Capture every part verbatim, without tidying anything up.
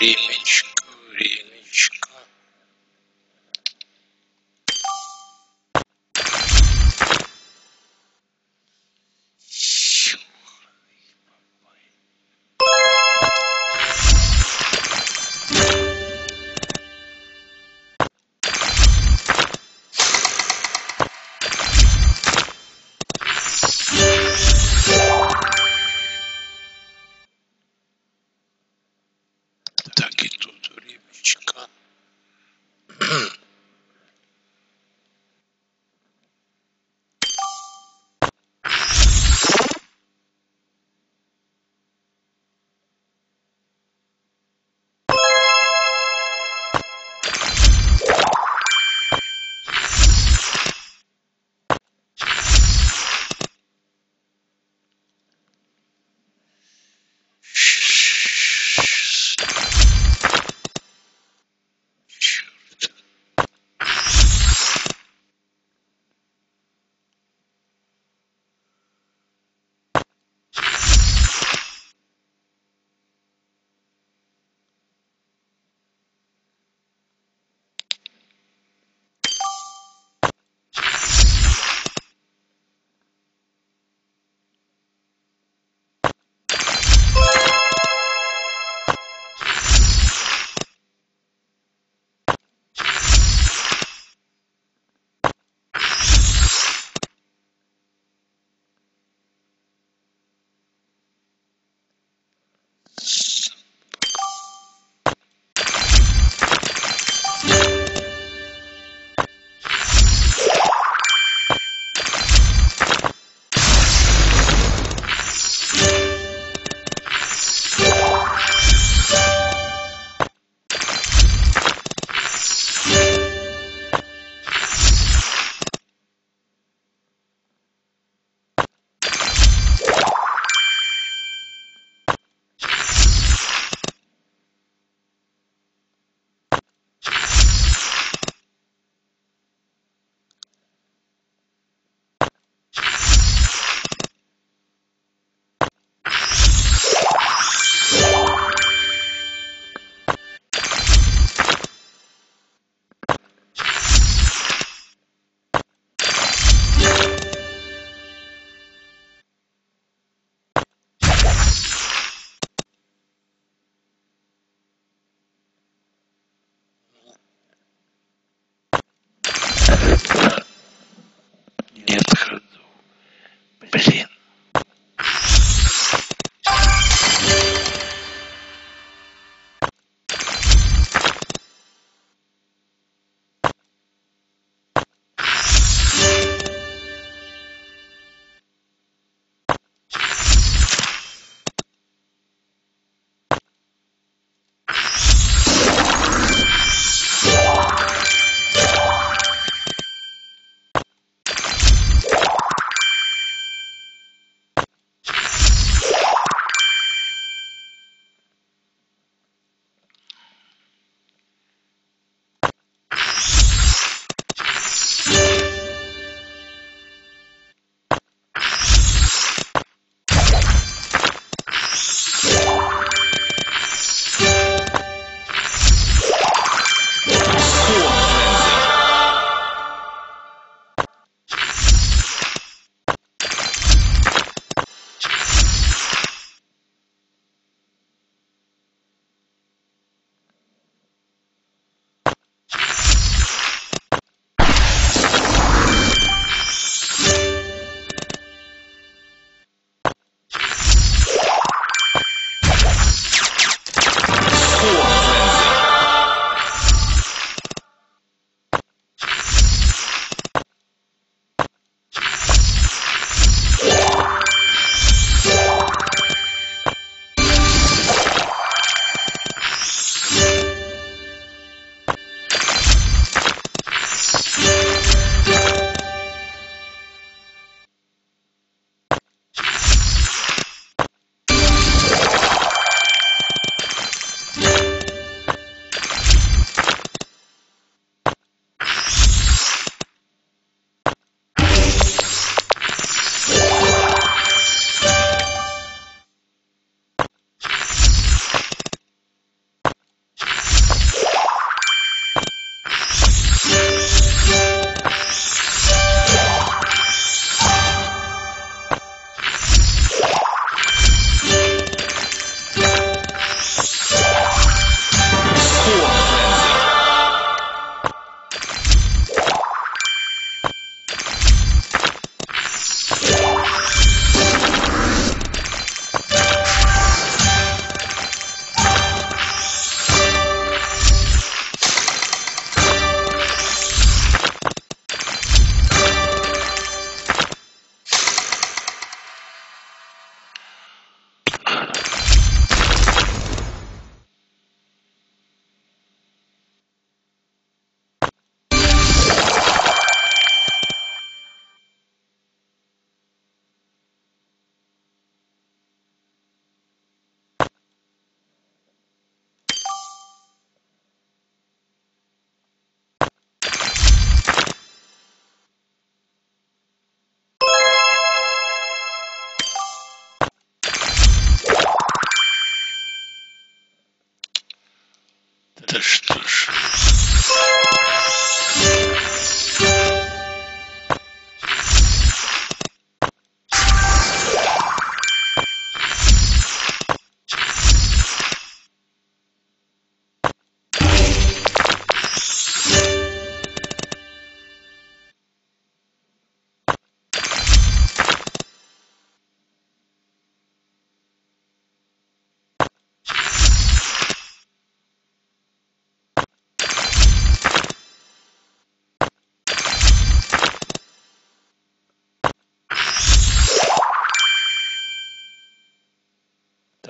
Ремечко, ремечко. Так и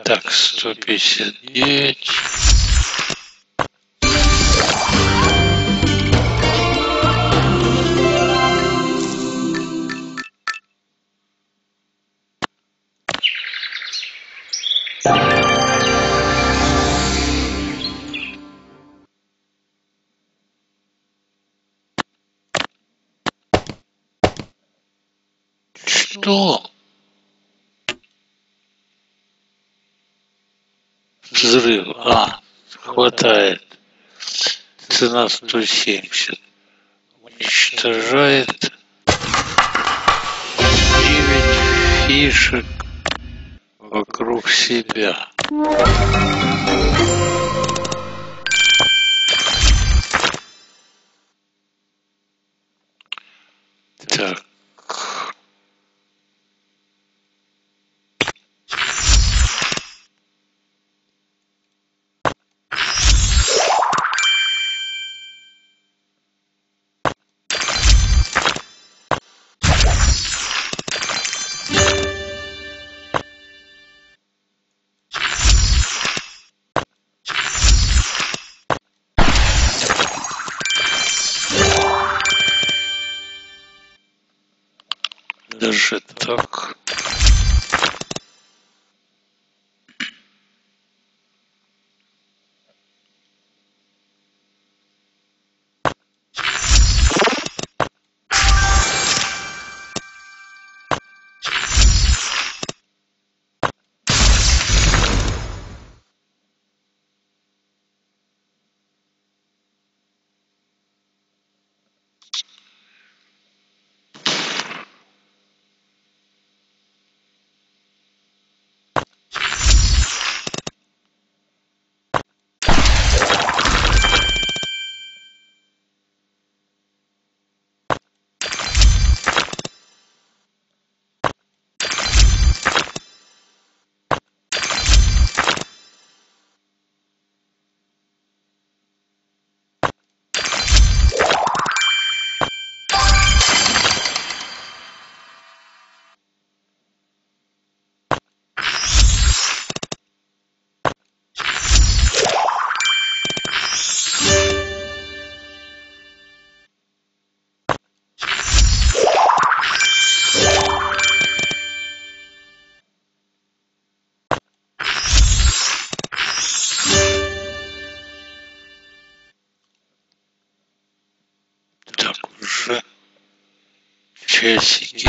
Так, сто пятьдесят девять. Что? Взрыв. А, хватает. Цена сто семьдесят. Уничтожает девять фишек вокруг себя. Так. Даже так. Часики.